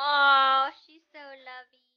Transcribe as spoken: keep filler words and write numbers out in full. Aw, she's so lovey.